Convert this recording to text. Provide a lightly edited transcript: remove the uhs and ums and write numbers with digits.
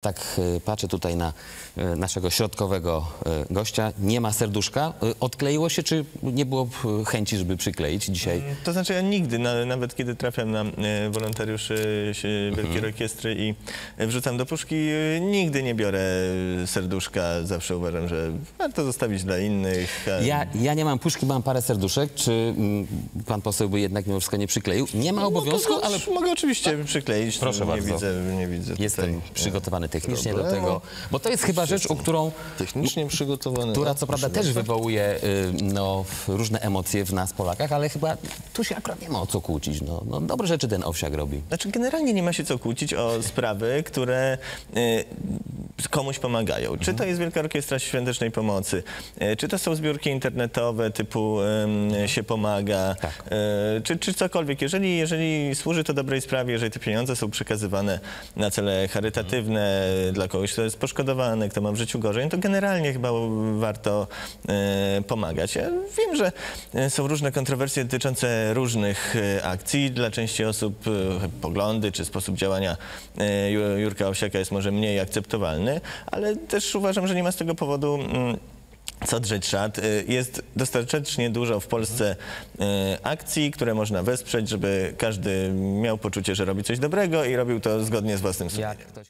Tak patrzę tutaj na naszego środkowego gościa. Nie ma serduszka. Odkleiło się, czy nie było chęci, żeby przykleić dzisiaj? To znaczy ja nigdy, nawet kiedy trafiam na wolontariuszy Wielkiej Orkiestry i wrzucam do puszki, nigdy nie biorę serduszka. Zawsze uważam, że warto zostawić dla innych. Ja nie mam puszki, mam parę serduszek. Czy pan poseł by jednak mimo wszystko nie przykleił? Nie ma obowiązku, no, ale... Mogę oczywiście przykleić. Proszę bardzo. Nie widzę tutaj. Jestem przygotowany technicznie do tego, bo to jest chyba rzecz, o którą... Technicznie przygotowany. Która co prawda też wywołuje różne emocje w nas, Polakach, ale chyba tu się akurat nie ma o co kłócić. No, dobre rzeczy ten Owsiak robi. Znaczy generalnie nie ma się co kłócić o sprawy, które komuś pomagają. Czy to jest Wielka Orkiestra Świątecznej Pomocy, czy to są zbiórki internetowe typu się pomaga, tak. Czy cokolwiek. Jeżeli służy to dobrej sprawie, jeżeli te pieniądze są przekazywane na cele charytatywne, dla kogoś, kto jest poszkodowany, kto ma w życiu gorzej, to generalnie chyba warto pomagać. Ja wiem, że są różne kontrowersje dotyczące różnych akcji. Dla części osób poglądy czy sposób działania Jurka Osiaka jest może mniej akceptowalny, ale też uważam, że nie ma z tego powodu co drzeć szat. Jest dostatecznie dużo w Polsce akcji, które można wesprzeć, żeby każdy miał poczucie, że robi coś dobrego i robił to zgodnie z własnym sumieniem.